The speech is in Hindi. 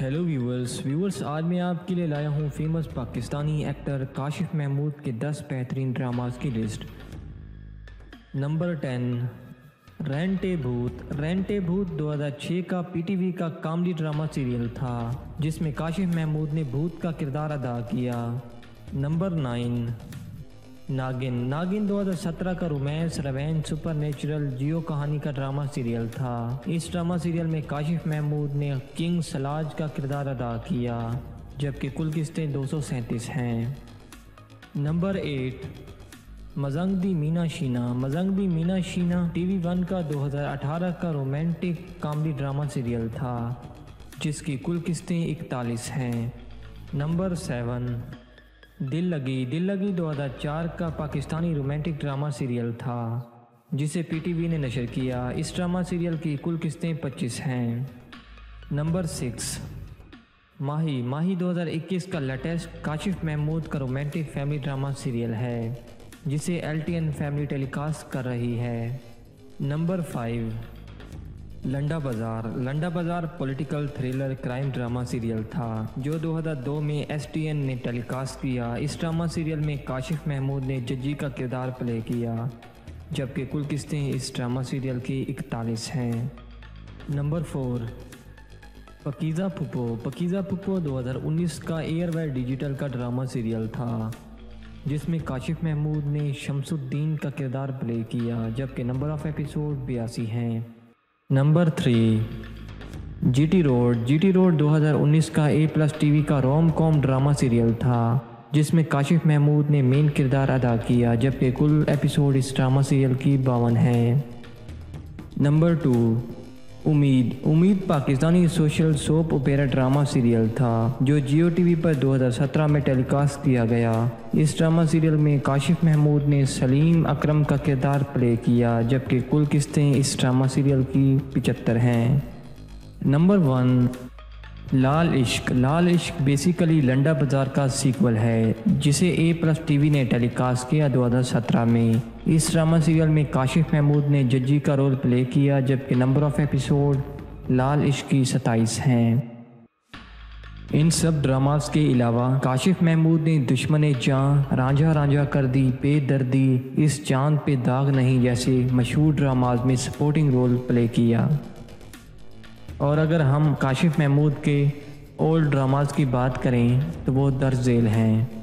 हेलो व्यूवर्स, आज मैं आपके लिए लाया हूँ फेमस पाकिस्तानी एक्टर काशिफ महमूद के 10 बेहतरीन ड्रामास की लिस्ट। नंबर 10, रैन टे भूत। रैन टे भूत 2006 का PTV का कॉमेडी ड्रामा सीरियल था, जिसमें काशिफ महमूद ने भूत का किरदार अदा किया। नंबर 9, नागिन। नागिन 2017 का रोमांस रवैन सुपर नेचुरल जियो कहानी का ड्रामा सीरियल था। इस ड्रामा सीरियल में काशिफ महमूद ने किंग सलाज का किरदार अदा किया, जबकि कुल किस्तें 237 हैं। नंबर 8, मजंग दी मीना शीना। मजंग दी मीना शीना TV1 का 2018 का रोमांटिक कॉमेडी ड्रामा सीरियल था, जिसकी कुल किस्तें 41 हैं। नंबर 7, दिल लगी। दिल लगी 2004 का पाकिस्तानी रोमांटिक ड्रामा सीरियल था, जिसे PTV ने नशर किया। इस ड्रामा सीरियल की कुल किस्तें 25 हैं। नंबर 6, माही माही 2021 का लेटेस्ट काशिफ महमूद का रोमांटिक फैमिली ड्रामा सीरियल है, जिसे LTN फैमिली टेलीकास्ट कर रही है। नंबर 5, लंडा बाज़ार। लंडा बाज़ार political thriller crime drama serial था, जो 2002 में STN ने टेलीकास्ट किया। इस ड्रामा सीरियल में काशिफ महमूद ने जज्जी का किरदार प्ले किया, जबकि कुल किस्तें इस ड्रामा सीरियल की 41 हैं। नंबर 4, पकीजा पुप्पो। पकीजा पुप्पो 2019 का एयरवेयर डिजिटल का ड्रामा सीरियल था, जिसमें काशिफ महमूद ने शमसुद्दीन का किरदार प्ले किया, जबकि नंबर ऑफ एपिसोड 82 हैं। Number 3, GT road. GT road 2019 का A+ TV का रोम कॉम ड्रामा सीरियल था, जिसमें काशिफ महमूद ने मेन किरदार अदा किया, जबकि कुल एपिसोड इस ड्रामा सीरियल की 52 हैं। Number 2, Ummeed. Ummeed Pakistani social soap opera drama serial था, जो JioTV पर 2017 में टेलीकास्ट किया गया। इस ड्रामा सीरियल में काशिफ महमूद ने सलीम अकरम का किरदार प्ले किया, जबकि कुल किस्तें इस ड्रामा सीरियल की 75 हैं। नंबर 1, लाल इश्क। लाल इश्क बेसिकली लंडा बाज़ार का सीक्वल है, जिसे A+ TV ने टेलीकास्ट किया 2017 में। इस ड्रामा सीरियल में काशिफ महमूद ने जज्जी का रोल प्ले किया, जबकि नंबर ऑफ एपिसोड लाल इश्क की 27 हैं। इन सब ड्रामास के अलावा काशिफ महमूद ने दुश्मन ए जान, रांझा रांझा कर दी, पे दर्दी, इस चाँद पे दाग नहीं जैसे मशहूर ड्रामास में सपोर्टिंग रोल प्ले किया। और अगर हम काशिफ महमूद के ओल्ड ड्रामास की बात करें तो वो दर्ज-ए-ज़ेल हैं।